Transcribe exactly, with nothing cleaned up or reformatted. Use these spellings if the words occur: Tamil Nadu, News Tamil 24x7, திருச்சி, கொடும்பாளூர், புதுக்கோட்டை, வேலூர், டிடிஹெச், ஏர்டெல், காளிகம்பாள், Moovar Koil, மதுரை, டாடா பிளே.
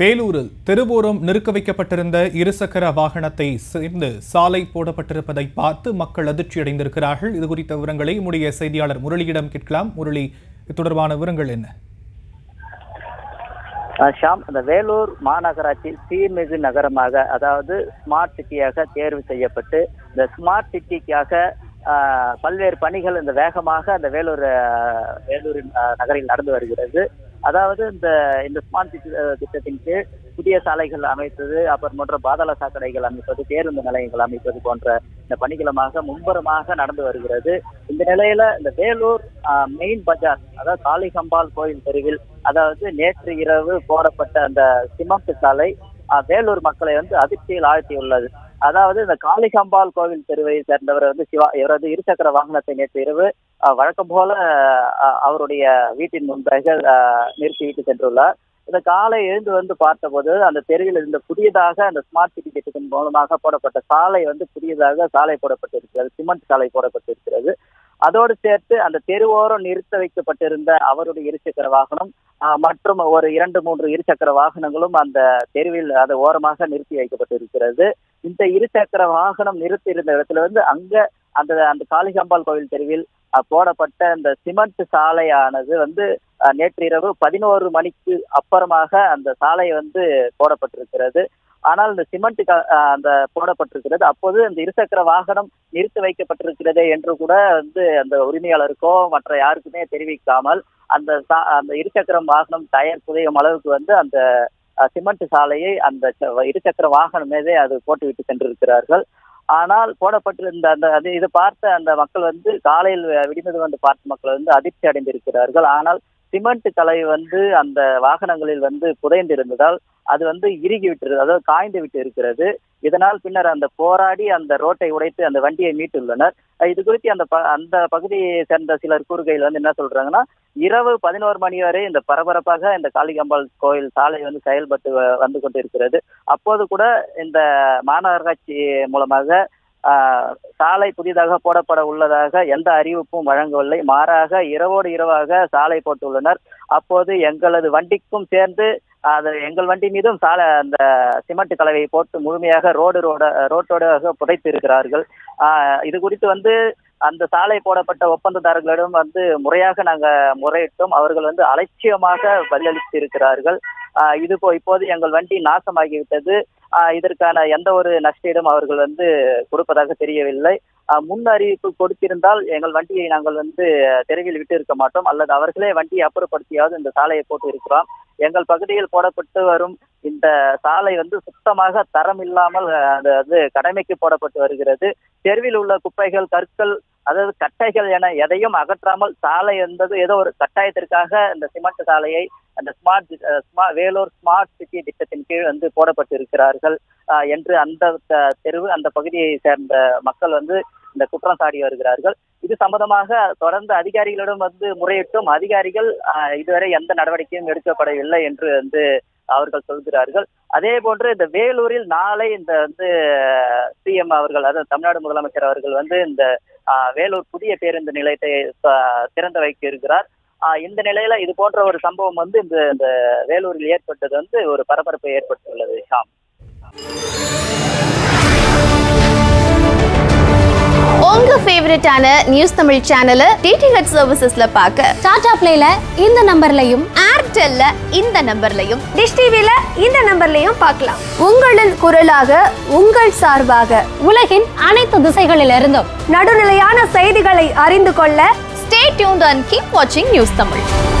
வேலூரில் திருவோரம் நிறுக்க வைக்கப்பட்டிருந்த இருசக்கர வாகனத்தை சேர்ந்து சாலை போடப்பட்டிருப்பதை பார்த்து மக்கள் அதிர்ச்சியடைந்திருக்கிறார்கள். இது குறித்த விவரங்களை நம்முடைய செய்தியாளர் முரளியிடம் கேட்கலாம். முரளி, இது தொடர்பான விவரங்கள் என்ன? ஷாம், அந்த வேலூர் மாநகராட்சி சீர்மிகு நகரமாக, அதாவது ஸ்மார்ட் சிட்டியாக தேர்வு செய்யப்பட்டு இந்த ஸ்மார்ட் சிட்டிக்காக பல்வேறு பணிகள் இந்த வேகமாக அந்த வேலூர் வேலூரின் நகரில் நடந்து வருகிறது. அதாவது இந்த இந்த ஸ்மார்ட் சிட்டி திட்டத்தின் கீழ் புதிய சாலைகள் அமைப்பது, அப்புறம் போன்ற பாதாள சாக்கடைகள் அமைப்பது, பேருந்து நிலையங்கள் அமைப்பது போன்ற இந்த பணிகளமாக மும்பரமாக நடந்து வருகிறது. இந்த நிலையில இந்த வேலூர் மெயின் பஜார், அதாவது காளிகம்பாள் கோயில் தெருவில், அதாவது நேற்று இரவு போடப்பட்ட அந்த சிமெண்ட் சாலை வேலூர் மக்களை வந்து அதிர்ச்சியில் ஆழ்த்தியுள்ளது. அதாவது இந்த காளிகம்பாள் கோவில் தெருவை சேர்ந்தவர் வந்து சிவா, இவரது இருசக்கர வாகனத்தை நேற்று இரவு வழக்கம் போல அவருடைய வீட்டின் முன்பாக நிறுத்திவிட்டு சென்றுள்ளார். இந்த காலை எழுந்து வந்து பார்த்தபோது அந்த தெருவில் இருந்த புதியதாக அந்த ஸ்மார்ட் சிட்டி திட்டத்தின் மூலமாக போடப்பட்ட சாலை வந்து புதியதாக சாலை போடப்பட்டிருக்கிறது, சிமெண்ட் சாலை போடப்பட்டிருக்கிறது. அதோடு சேர்த்து அந்த தெருவோரம் நிறுத்த வைக்கப்பட்டிருந்த அவருடைய இருசக்கர வாகனம் மற்றும் ஒரு இரண்டு மூன்று இருசக்கர வாகனங்களும் அந்த தெருவில் அது ஓரமாக நிறுத்தி வைக்கப்பட்டிருக்கிறது. இந்த இருசக்கர வாகனம் நிறுத்தி இருந்த இடத்துல வந்து அங்க அந்த அந்த காளிகம்பாள் கோவில் தெருவில் போடப்பட்ட அந்த சிமெண்ட் சாலையானது வந்து நேற்று இரவு பதினோரு மணிக்கு அப்புறமாக அந்த சாலை வந்து போடப்பட்டிருக்கிறது. ஆனால் இந்த சிமெண்ட் அந்த போடப்பட்டிருக்கிறது அப்போது அந்த இருசக்கர வாகனம் நிறுத்தி வைக்கப்பட்டிருக்கிறதே என்று கூட வந்து அந்த உரிமையாளருக்கோ மற்ற யாருக்குமே தெரிவிக்காமல் அந்த அந்த இருசக்கர வாகனம் டயர் புதையும் அளவுக்கு வந்து அந்த சிமெண்ட் சாலையை அந்த இருசக்கர வாகனம் மீதே அது போட்டுவிட்டு சென்றிருக்கிறார்கள். ஆனால் போடப்பட்டிருந்த அந்த அது இதை பார்த்த அந்த மக்கள் வந்து காலையில் விடிந்தது வந்து பார்த்த மக்கள் வந்து அதிர்ச்சி அடைந்திருக்கிறார்கள். ஆனால் சிமெண்ட் கலை வந்து அந்த வாகனங்களில் வந்து புதைந்திருந்ததால் அது வந்து இறுகி விட்டு, அதாவது காய்ந்து விட்டு இருக்கிறது. இதனால் பின்னர் அந்த போராடி அந்த ரோட்டை உடைத்து அந்த வண்டியை மீட்டுள்ளனர். இது குறித்து அந்த அந்த பகுதியை சேர்ந்த சிலர் கூறுகையில் வந்து என்ன சொல்றாங்கன்னா, இரவு பதினோரு மணி வரை இந்த பரபரப்பாக இந்த காளிகம்பாள் கோயில் சாலை வந்து செயல்பட்டு வந்து கொண்டிருக்கிறது. அப்போது கூட இந்த மாநகராட்சி மூலமாக சாலை புதிதாக போடப்பட உள்ளதாக எந்த அறிவிப்பும் வழங்கவில்லை. மாறாக இரவோடு இரவாக சாலை போட்டுள்ளனர். அப்போது எங்களது வண்டிக்கும் சேர்ந்து அது எங்கள் வண்டி மீதும் சாலை அந்த சிமெண்ட் கலவையை போட்டு முழுமையாக ரோடு ரோட ரோட்டோடாக புதைத்து இருக்கிறார்கள். இது குறித்து வந்து அந்த சாலை போடப்பட்ட ஒப்பந்ததாரர்களிடம் வந்து முறையாக நாங்கள் முறையிட்டோம். அவர்கள் வந்து அலட்சியமாக பதிலளித்து இருக்கிறார்கள். இது போ இப்போது எங்கள் வண்டி நாசமாகிவிட்டது, இதற்கான எந்த ஒரு நஷ்டமும் அவர்கள் வந்து கொடுப்பதாக தெரியவில்லை. முன் அறிவிப்பு கொடுத்திருந்தால் எங்கள் வண்டியை நாங்கள் வந்து தெருவில் விட்டு இருக்க மாட்டோம், அல்லது அவர்களே வண்டியை அப்புறப்படுத்தியாவது இந்த சாலையை போட்டு இருக்கிறோம். எங்கள் பகுதியில் போடப்பட்டு வரும் இந்த சாலை வந்து சுத்தமாக தரம் இல்லாமல் அது அது கடமைக்கு போடப்பட்டு வருகிறது. தெருவில் உள்ள குப்பைகள், கற்கள், அதாவது கட்டைகள் என எதையும் அகற்றாமல் சாலை என்பது ஏதோ ஒரு கட்டாயத்திற்காக இந்த சிமெண்ட் சாலையை அந்த ஸ்மார்ட் வேலூர் ஸ்மார்ட் சிட்டி திட்டத்தின் கீழ் வந்து போடப்பட்டு இருக்கிறார்கள் என்று அந்த தெருவு அந்த பகுதியை சேர்ந்த மக்கள் வந்து இந்த குற்றம் சாடி வருகிறார்கள். இது சம்பந்தமாக தொடர்ந்து அதிகாரிகளிடம் வந்து முறையிட்டும் அதிகாரிகள் இதுவரை எந்த நடவடிக்கையும் எடுக்கப்படவில்லை என்று வந்து அவர்கள் சொல்கிறார்கள். அதே போன்று இந்த வேலூரில் நாளை இந்த வந்து சிஎம் அவர்கள், அதாவது தமிழ்நாடு முதலமைச்சர் அவர்கள் வந்து இந்த வேலூர் புதிய பேருந்து நிலையத்தை திறந்து வைக்க இருக்கிறார். இந்த நிலையில இது போன்ற ஒரு சம்பவம் வந்து இந்த வேலூரில் ஏற்பட்டது வந்து ஒரு பரபரப்பை ஏற்படுத்தியுள்ளது. ஷாம், உங்க ஃபேவரட்டான நியூஸ் தமிழ் சேனலை டிடிஹெச் சர்வீசஸ்ல பார்க்க டாடா பிளேல இந்த நம்பர்லயும், ஏர்டெல்ல இந்த நம்பர்லயும், டிஷ் டிவில இந்த நம்பர்லயும் பார்க்கலாம். உங்களின் குரலாக, உங்கள் சார்பாக உலகின் அனைத்து திசைகளில் இருந்தும் நடுநிலையான செய்திகளை அறிந்து கொள்ள ஸ்டே டியூன்ட் அண்ட் கீப் வாட்சிங் நியூஸ் தமிழ்.